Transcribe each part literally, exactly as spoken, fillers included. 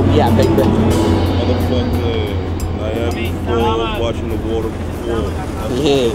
where we at, baby. Motherfucking, I am full watching the water before. Yeah.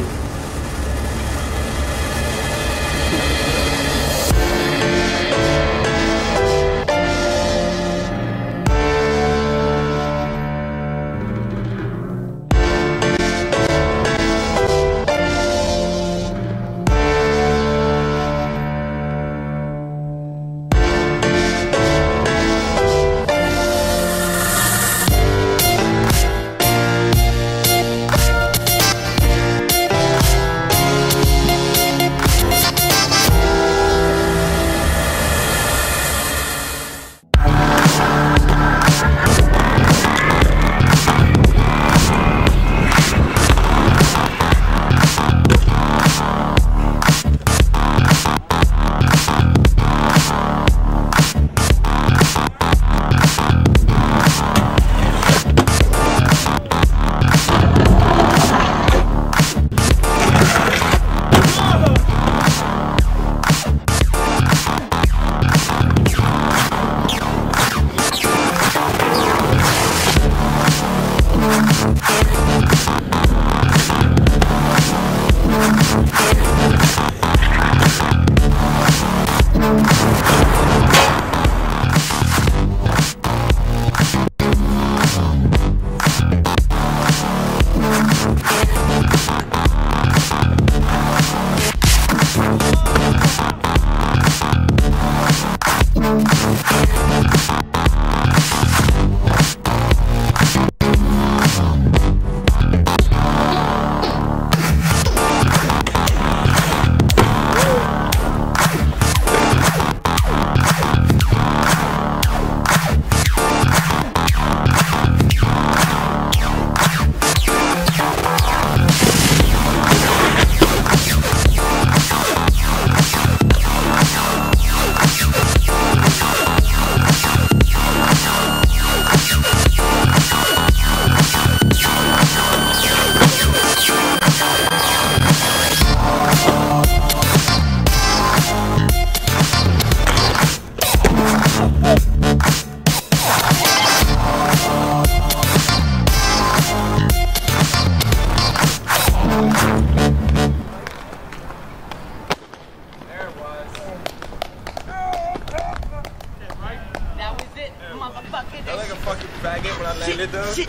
Shit,